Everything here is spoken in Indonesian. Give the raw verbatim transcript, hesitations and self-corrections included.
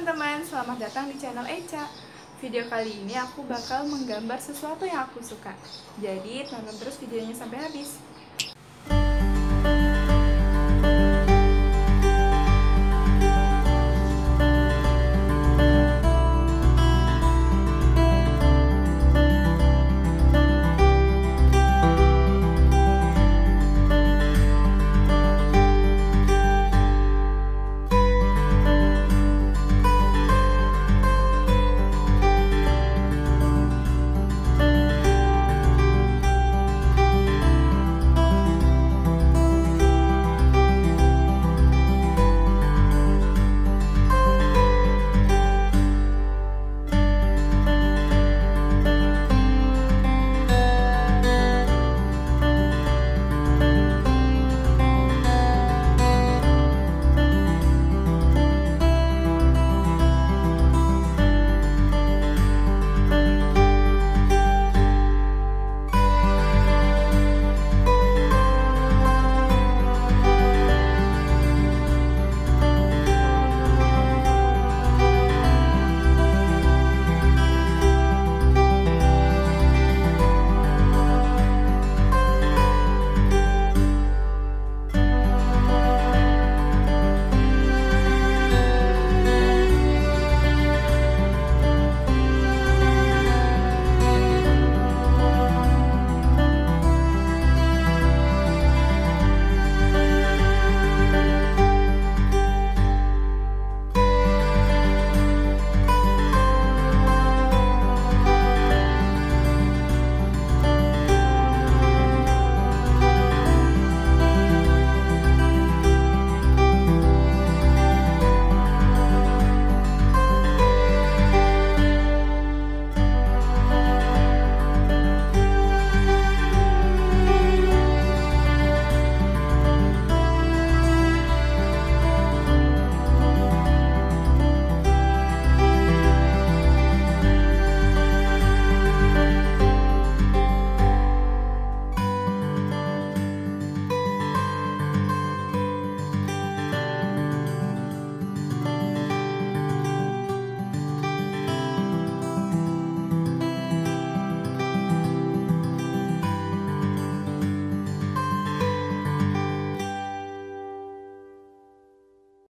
teman-teman, selamat datang di channel Eca. Video kali ini aku bakal menggambar sesuatu yang aku suka. Jadi tonton terus videonya sampai habis.